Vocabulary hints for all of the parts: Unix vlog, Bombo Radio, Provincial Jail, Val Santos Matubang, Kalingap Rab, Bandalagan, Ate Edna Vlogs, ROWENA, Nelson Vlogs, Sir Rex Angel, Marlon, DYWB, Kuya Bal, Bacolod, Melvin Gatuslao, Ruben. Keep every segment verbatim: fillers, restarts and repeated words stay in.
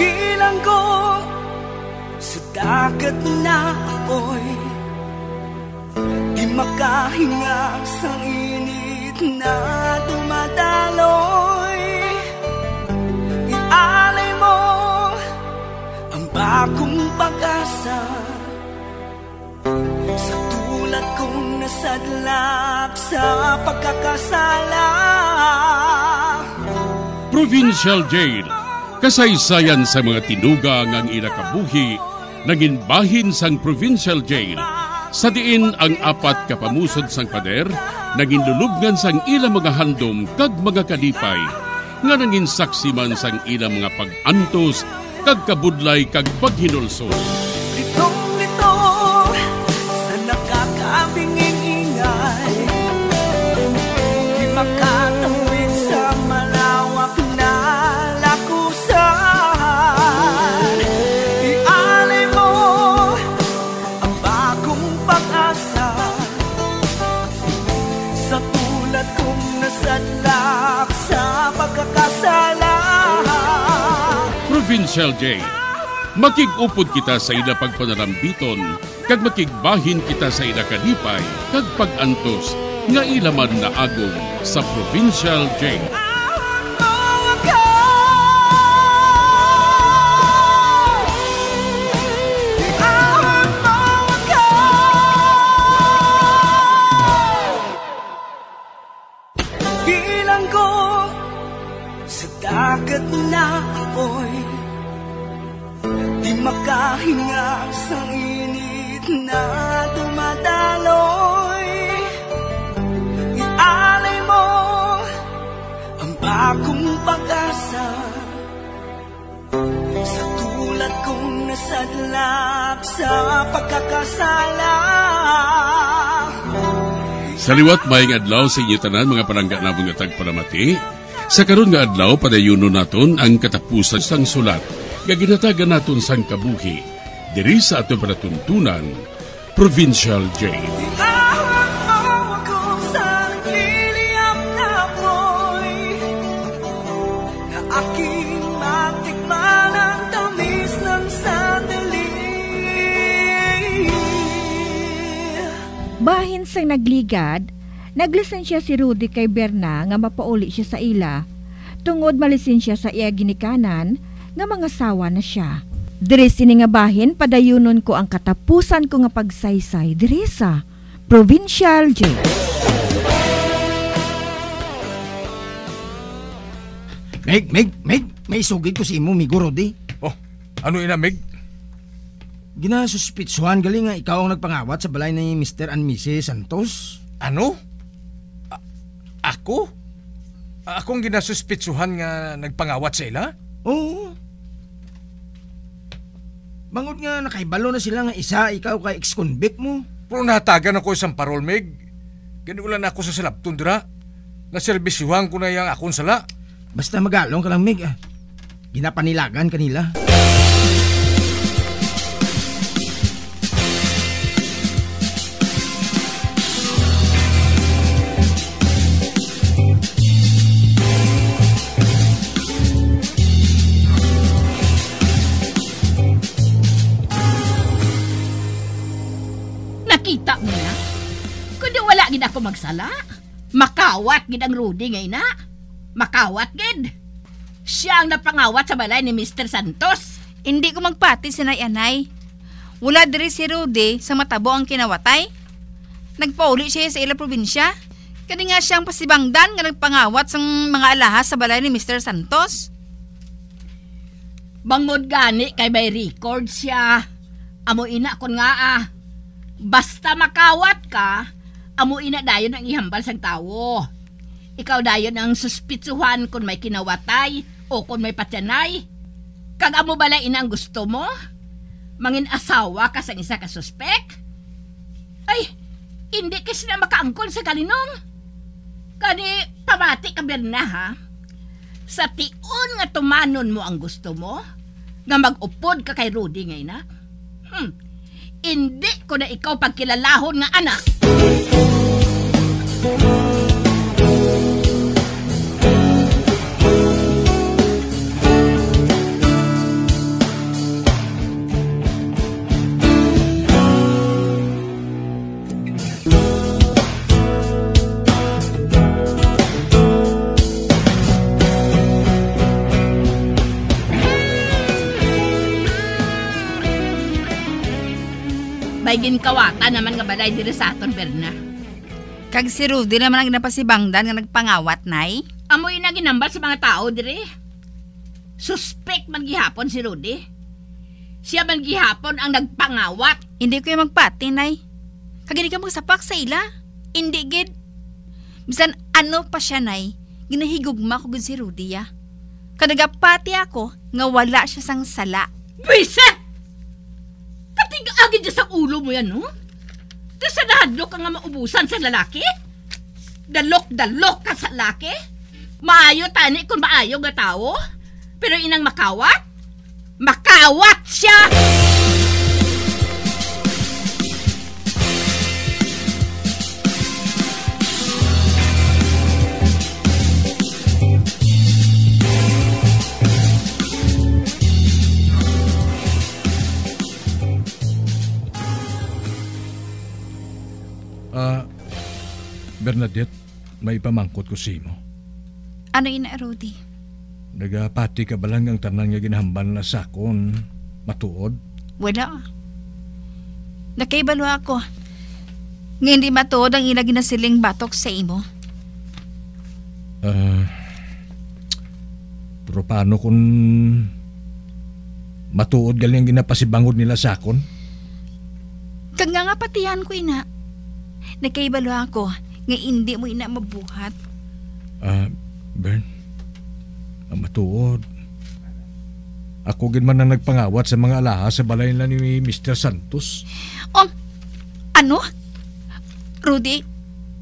bilang ko sa dagat na apoy, di makahinga sa init na dumadaloy. Ialay mo ang bagong pag-asa sa tulad kong nasadlap sa pagkakasala. Provincial Jail, kasaysayan sa mga tinugang ang inakabuhi, naging bahin sang Provincial Jail. Sa diin ang apat kapamusod sang pader, naging lulubngan sang ilang mga handom kag mga kadipay, nga naging saksi man sang ilang mga pag-antos, kag kabudlay kag paghinulsol. Litong-lito sa nakakabinging ingay, di makatawid sa malawak na lakusan. Ialay mo ang bagong pag-asa sa tulad kong nasadlak sa pagkakasala. Provincial Jail, makig-upod kita sa ila pagpanarambiton, kag makigbahin kita sa ila kalipay, kag pag-antos, nga ilaman na agong sa Provincial Jail. Dagat na apoy, di makahinga sa init na dumadaloy. Ialay mo ang bagong pag-asa sa tulad kong nasadlap sa pagkakasala. Saliwat maayong adlaw sa inyo tanan mga panangga namong tagpalamati. Sa karon nga adlaw padayunon naton ang katapusan sang sulat nga ginatagan naton sang kabuhi diri sa atong palatuntunan, Provincial Jail. Bahin sa nagligad, naglisensya si Rudy kay Berna nga mapauli siya sa ila tungod malisensya sa iya ginikanan nga mga sawa na siya. Diri sini nga bahin padayunon ko ang katapusan ko nga pagsaysay diri sa Provincial Jail. Meg, Meg, Meg, may sugid ko si imo miguro di. Oh, ano ina Meg? Ginasuspitsuhan gali nga ikaw ang nagpangawat sa balay ni Mister and Missus Santos. Ano? Ako? Akong ginasuspitsuhan nga nagpangawat sa ila? Oo. Bangod nga nakaibalo na sila nga isa, ikaw ka ex-convict mo. Pero natagan ako isang parol, Meg. Ganulan ako sa salapton dira. Naserbisyuhan ko na yung akong sala. Basta magalong ka lang, Meg. Ginapanilagan kanila. Kita mo na, kundi wala gid ako magsala. Makawat gid ang Rudy ngay na. Makawat gid. Siya ang napangawat sa balay ni Mister Santos. Hindi ko magpati si nay-anay. Wala diri si Rudy sa matabo ang kinawatay. Nagpauli siya sa ila probinsya. Kani nga siyang pasibangdan nga nagpangawat sang mga alahas sa balay ni Mister Santos. Bangod gani kay may record siya. Amo ina kon nga ah. Basta makawat ka, amo ina dayon ang ihambal sang tawo. Ikaw dayon ang suspitsuhan kung may kinawatay o kung may patyanay. Kag amo bala ina ang gusto mo? Mangin asawa ka sang isa ka suspek? Ay, hindi kasi na makaangkon sa kaninong. Kani, pamati ka Berna ha. Sa tion nga tumanon mo ang gusto mo, nga mag-upod ka kay Rudy ngay na. Hmm. Hindi ko na ikaw pagkilalahon nga anak. may ginkawata naman nga balay diri sa aton, Berna. Kag si Rudy naman ang napasibangdan nga nagpangawat, Nay. Amoy na ginambal sa mga tao diri. Suspect man gihapon si Rudy. Siya man gihapon ang nagpangawat. Hindi ko yung magpati, Nay. Kag hindi ka magsapak sa ila. Hindi, gid. Bisan ano pa siya, Nay. Ginahigugma ko gud si Rudy, ya. Kadagapati ako nga wala siya sang sala. Buisit! Agad sa ulo mo yan, no? Tapos sa nahadlok ka nga maubusan sa lalaki? Dalok-dalok ka sa lalaki? Maayo tani kung maayo nga tao? Pero inang makawat? Makawat siya! Ah, uh, Bernadette, may pamangkot ko si mo. Ano ina, Rudy? Nagapati ka ba lang ang tanan nga ginahambal na sakon, matuod? Wala. Nakaibalo ako. Nga hindi matuod ang ila ginasiling batok sa imo. Ah, uh, pero paano kung matuod galing ang ginapasibangod nila sakon? Kag nga nga patihan ko, ina. Nakaibalo ako nga hindi mo ina mabuhat. Ah, uh, Bern, ang matuod. Ako gin man na nagpangawat sa mga alaha sa balay nila ni Mister Santos. Um, ano? Rudy,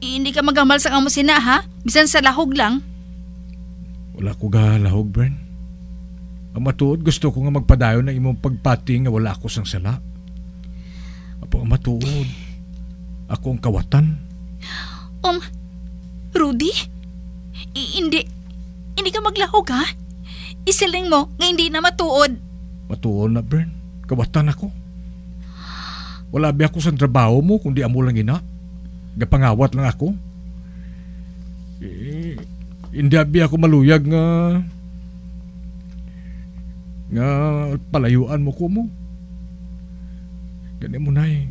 hindi ka magamal sa kamusina, ha? Bisan sa lahog lang. Wala ko ga lahog, Bern. Ang matuod, gusto ko nga magpadayon ng imong pagpati nga wala ako sang sala. Apo, ang matuod. Akong kawatan. Um, Rudy? I hindi, hindi ka maglahog, ha? Isiling mo nga hindi na matuod. Matuod na, Bern. Kawatan ako. Wala ba ako sa trabaho mo kundi amo lang ina? Gapangawat lang ako. Eh, hindi ba ako maluyag nga nga palayuan mo ko mo. Ganyan mo na eh.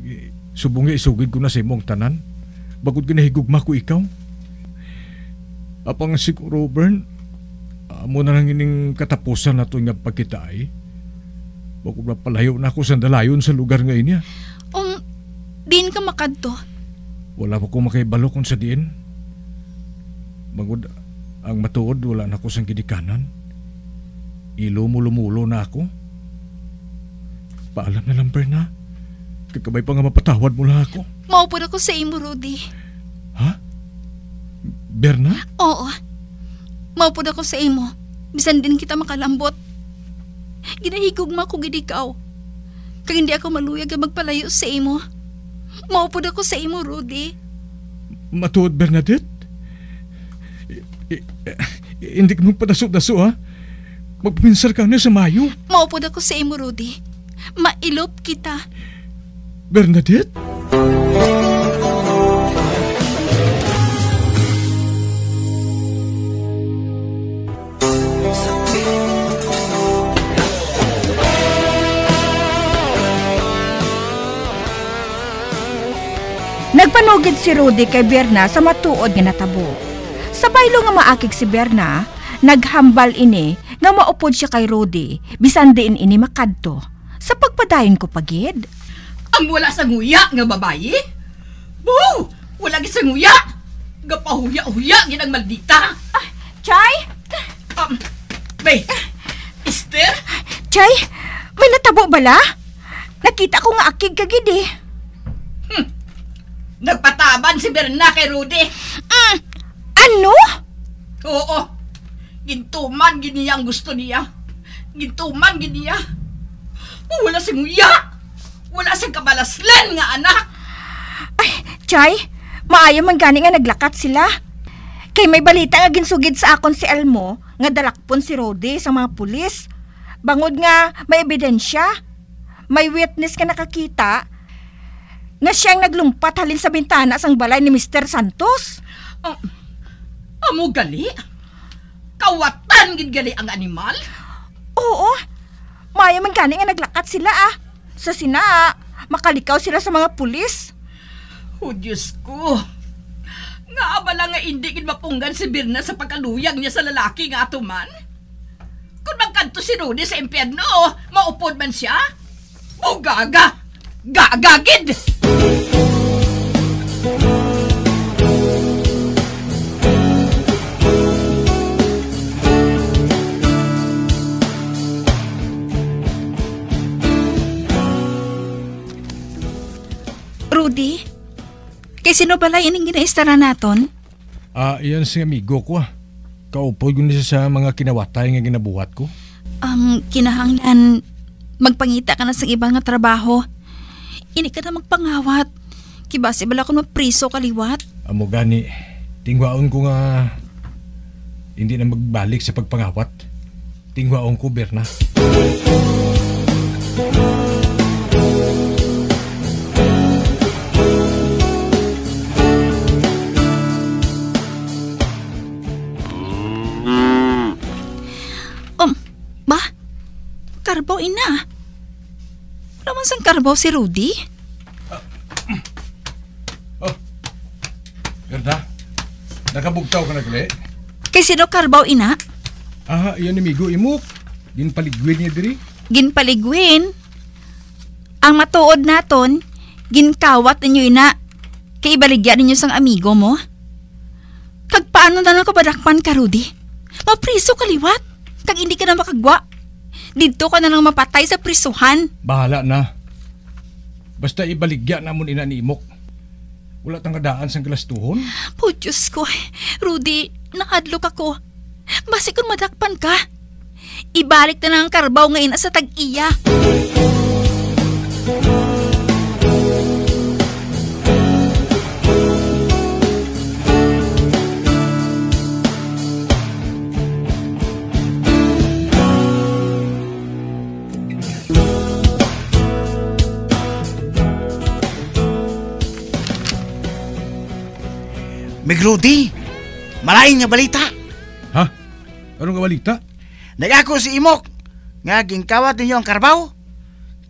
Subungi isugid ko na sa imong tanan. Bagod ginahigugma ko ikaw. Apang siguro, Bern, amo na lang ining katapusan na ito nga pagkitaay. Bagod na palayo na ako sandalayon sa lugar nga inya. Um, diin ka makadto? Wala pa ko makaibalo kung sa diin. Bagod, ang matuod, wala na ako sang ginikanan. Ilumulumulo na ako. Paalam na lang, Bern, ha? Kagabay pa nga mapatawad mula ako. Maupod ako sa imo, Rudy. Ha? Berna? Oo. Maupod ako sa imo. Bisan din kita makalambot. Ginahigugma ko gid ikaw. Kag hindi ako maluyag na magpalayo sa imo. Maupod ako sa imo, Rudy. Matuod, Bernadette? Hindi ka magpadaso-daso, ha? Magpinsar ka na sa mayo. Maupod ako sa imo, Rudy. Mailop kita. Bernadette? Nagpanugid si Rudy kay Berna sa matuod nga natabo. Sa baylo nga maakig si Berna, naghambal ini nga maupod siya kay Rudy, bisan diin ini makadto. Sa pagpadayon ko pagid. Ang wala sa nguya nga babae? Boo! Wala gid sa nguya! Gapahuya-huya ginang maldita! Ah, Chay! Um, Bay! Esther? Chay! May natabo bala? Nakita ko nga akig kagid eh. Hmm. Nagpataban si Berna kay Rudy. Mm. Ano? Oo. Gintuman gid niya ang gusto niya. Gintuman gid niya. Oh, wala sa nguya! Wala siyang kabalaslan nga anak! Ay, Chay! Maayo man gani nga naglakat sila. Kay may balita nga ginsugid sa akon si Elmo nga dalakpon si Rudy sa mga pulis. Bangod nga may ebidensya. May witness ka nakakita nga siyang naglumpat halin sa bintana sang balay ni Mister Santos. Uh, amo gali? Kawatan gid gali ang animal? Oo! Maayo man gani nga naglakat sila ah. Sa sina, makalikaw sila sa mga pulis. Oh, Diyos ko. Naabala nga hindi kin mapunggan si Birna sa pagkaluyag niya sa lalaki nga atuman. Kung magkanto si Rudy sa impyerno, maupod man siya. O gaga! Gagagid! Rudy? Kay sino pala ining ginaistara naton? Ah, iyan si amigo ko ah. Kaupod ko niya sa mga kinawatay nga ginabuhat ko. Um, kinahanglan magpangita ka na sa ibang nga trabaho. Ini ka na magpangawat. Kibase bala kung mapriso kaliwat. Amo gani, tingwaon ko nga hindi na magbalik sa pagpangawat. Tingwaon ko, Berna. Karbaw, ina. Wala man sang karbaw si Rudy. Oh. Gerda, nakabugtaw ka na gali. Kay sino karbaw, ina? Aha, iyan amigo imok. Ginpaligwin niya diri. Ginpaligwin? Ang matuod naton, ginkawat ninyo, ina. Kay ibaligyan ninyo sang amigo mo. Kagpaano na lang kabadakpan ka, Rudy? Mapriso kaliwat. Kag hindi ka na makagwa. Dito ka na lang mapatay sa prisuhan. Bahala na. Basta ibaligya na mo inanimok. Wala tang kadaan sang galastuhon. Po Diyos ko, Rudy, nakadlok ako. Masikon madakpan ka. Ibalik na lang ang karbaw ngayon sa tag-iya. Meg Rudy, malain nga balita. Ha? Anong nga balita? Nagako si imok nga gingkawat ninyo ang karbaw.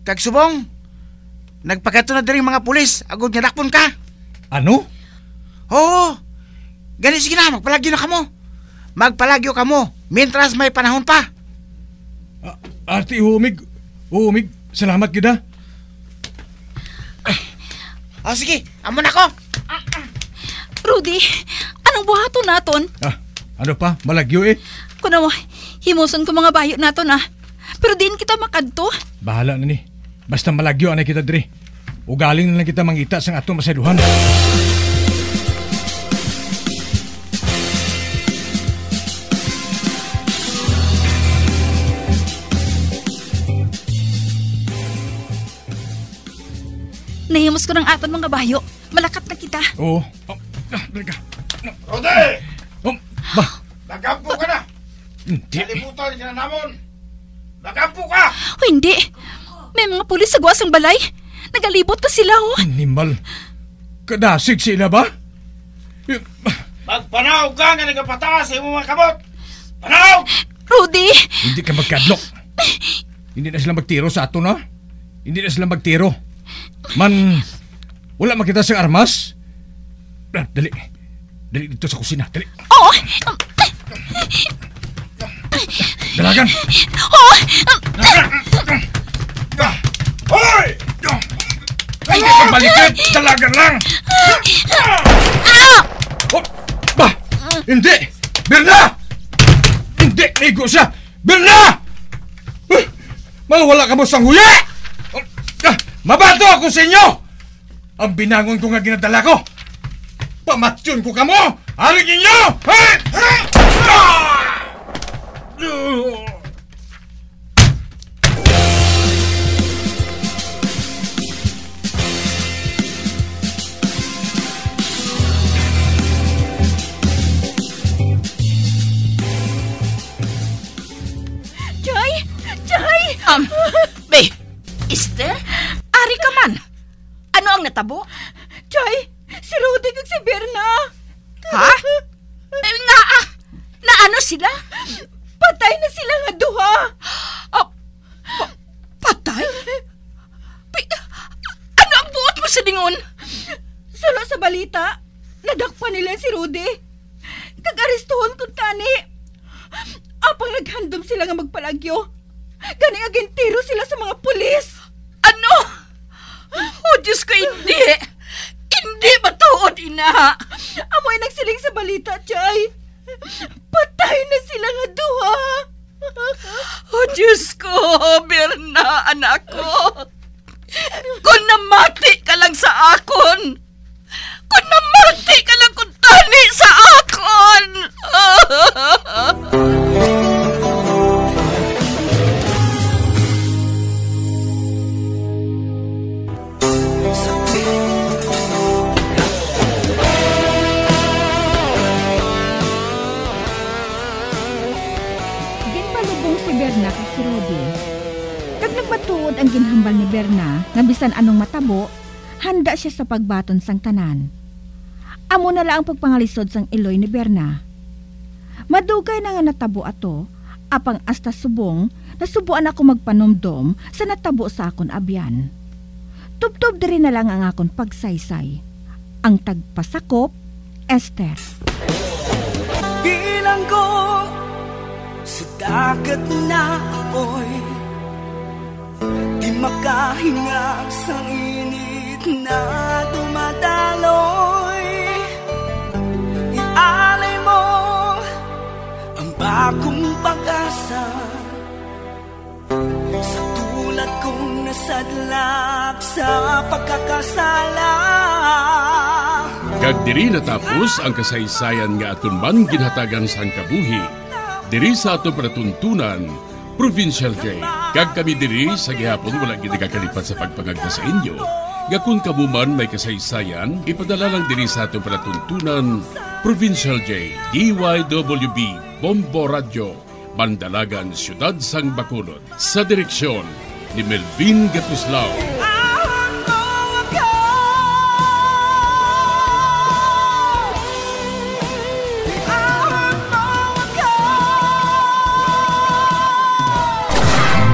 Kag subong, nagpakatunod na rin mga pulis agod nga dakpon ka. Ano? Oo. Ganit sige na, magpalagyo na kamo. Magpalagyo kamo, mintras may panahon pa. A Ate Humig, Humig, salamat gida. O oh, sige, amon ako. Rudy, anong buhato naton? Ah, ano pa? Malagyo eh. Kuna mo, himuson ko mga bayo naton ah. Pero din kita makadto. Bahala na ni. Basta malagyo anay kita diri. Ugaling na lang kita mangita sang atong masayduhan. Nahimos ko ng aton mga bayo. Malakat na kita. Oo. Oh. Ah, talaga. Rudy! Um, ba? Nagampo ka na! Hindi. Kalimutan ka na namon! Nagampo ka! Oh, hindi. May mga pulis sa guwasang balay. Nagalibot na sila, oh. Animal. Kadasig sila ba? Magpanaw ka nga nagapataas sa mga kamot! Panaw! Rudy! Hindi ka magkadlok. Hindi na sila magtiro sa ato, no? Hindi na sila magtiro. Man, wala makita sa armas? Dali. Dali dito sa kusina. Dali. Oo. Dalagan. Oo. Hoy! Ay, balikan. Dalagan lang. Oh, bah. Hindi. Birna! Hindi. Ligo siya. Birna! Mawala ka mo sang huya! Mabato ako sa inyo! Ang binangon ko nga ginadala ko. Pamatsyon ko ka mo! Haring ninyo! Hey! Hey! Ah! Joy! Joy! Um, Be! Esther? Ari ka man! Ano ang natabo? Joy! Si Rudy kag si Berna. Ha? Eh, nga, ah, na ano sila? Patay na sila nga duha. Oh, pa patay? P balita, nadakpan nila si Rudy. Kag-aristohon kung tani. Apang naghandom sila nga magpalagyo. Gani agentero sila sa mga pulis. Ano? Oh, Diyos ko, hindi. Hindi ba tuod, ina? Amoy nagsiling sa balita, Chay. Patay na sila nga duha. Oh, Diyos ko, Berna, anak ko. Kung namati ka lang sa akon. Kung namati ka lang kung tani sa akon. Ginpalubong si Berna kay si Rudy. Kag nagmatuod ang ginhambal ni Berna nga bisan anong matabo, handa siya sa pagbaton sang tanan. Amo na la ang pagpangalisod sang iloy ni Berna. Madugay na nga natabo ato, apang asta subong, nasubuan ako magpanomdom sa natabo sa akon abyan. Tubtob diri na lang ang akon pagsaysay. Ang tagpasakop, Esther. Bilang ko sa dagat na apoy, di makahinga sa init na dumadaloy. Ialay mo ang bagong pag-asa sa tulad kong nasadlap sa pagkakasala. Kagdiri natapos ang kasaysayan nga atunman ginhatagan sang kabuhi diri sa ato pratuntunan Provincial Jail. Kag kami diri sa gihapon wala gid kakalipat sa pagpangagda sa inyo. Gakun kabuman may kasaysayan, ipadala lang diri sa ato pratuntunan Provincial Jail, D Y W B Bombo Radio, Bandalagan, Siyudad sang Bacolod, sa direksyon ni Melvin Gatuslao.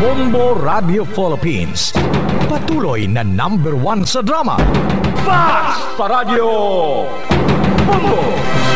Bombo Radio Philippines, patuloy na number one sa drama. Basta Radio Bombo!